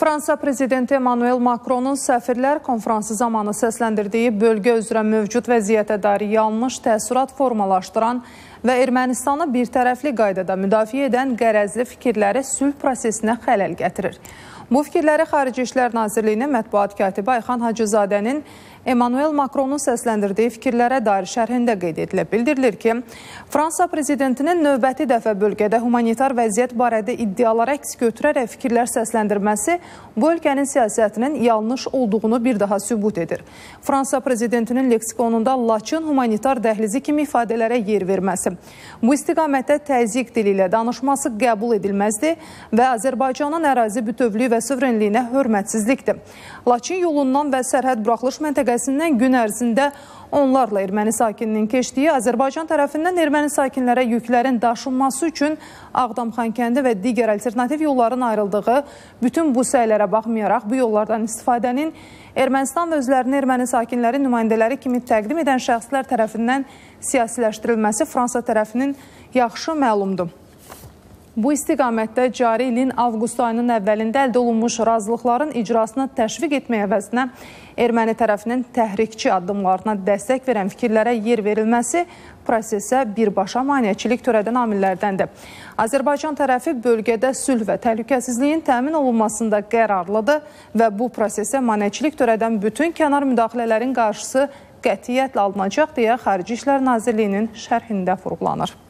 Fransa prezidenti Emmanuel Macronun səfirlər konfransı zamanı səsləndirdiyi bölgə üzrə mövcud vəziyyətə dair yanlış təəssürat formalaşdıran və Ermənistanı birtərəfli qaydada müdafiə edən qərəzli fikirləri sülh prosesinə xələl gətirir. Bu fikirləri Xarici İşlər Nazirliyinin mətbuat katibi Ayxan Hacızadənin Emmanuel Macronun səsləndirdiyi fikirlərə dair şərhində qeyd edilib. Bildirilir ki, Fransa prezidentinin növbəti dəfə bölgədə humanitar vəziyyət barədə iddialara əks götürərək fikirlər səsləndirməsi bu ölkənin siyasətinin yanlış olduğunu bir daha sübut edir. Fransa prezidentinin leksikonunda Laçın humanitar dəhlizi kimi ifadələrə yer verməsi, bu istiqamətdə təzyiq dili ilə danışması qəbul edilməzdi və Azərbaycanın ərazi bütövlüyü və suvrenliyinə hörmətsizlikdir. Laçın yolundan və sərhəd buraxılış gün ərzində onlarla erməni sakininin keçdiyi, Azərbaycan tərəfindən erməni sakinlərə yüklərin daşınması üçün Ağdamxan kəndi və digər alternativ yolların ayrıldığı, bütün bu səylərə baxmayaraq bu yollardan istifadənin Ermənistan və özlərini erməni sakinləri nümayəndələri kimi təqdim edən şəxslər tərəfindən siyasiləşdirilməsi Fransa tərəfinin yaxşı məlumdur. Bu istiqamətdə cari ilin avqust ayının əvvəlində əldə olunmuş razılıqların icrasını təşviq etməyə əvəzinə erməni tərəfinin təhrikçi addımlarına dəstək verən fikirlərə yer verilməsi prosesə birbaşa maneəçilik törədən amillərdəndir. Azərbaycan tərəfi bölgədə sülh və təhlükəsizliyin təmin olunmasında qərarlıdır və bu prosesə maneəçilik törədən bütün kənar müdaxilələrin qarşısı qətiyyətlə alınacaq deyə Xarici İşlər Nazirliyinin şərhində vurğulanır.